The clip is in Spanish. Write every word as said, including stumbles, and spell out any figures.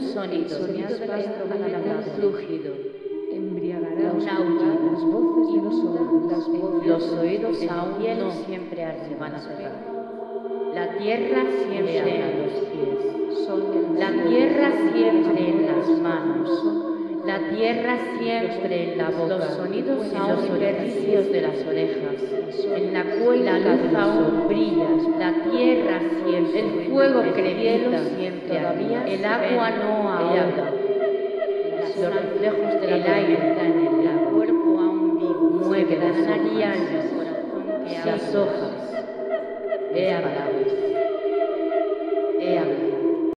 sonidos, sonidos, sonidos pastorales, fluido, embriagará los oídos, las voces de los sordos, los oídos aún no siempre se van a cerrar. La tierra siempre a los pies, la tierra siempre en las manos, la tierra siempre en la boca, los sonidos a los orificios de las orejas, en la cuela la luz aún brilla, la tierra siempre, el fuego crepita siempre, el agua no ahoga, los reflejos del aire están en el cuerpo aún vivo, mueve las narices, las hojas, he hablado.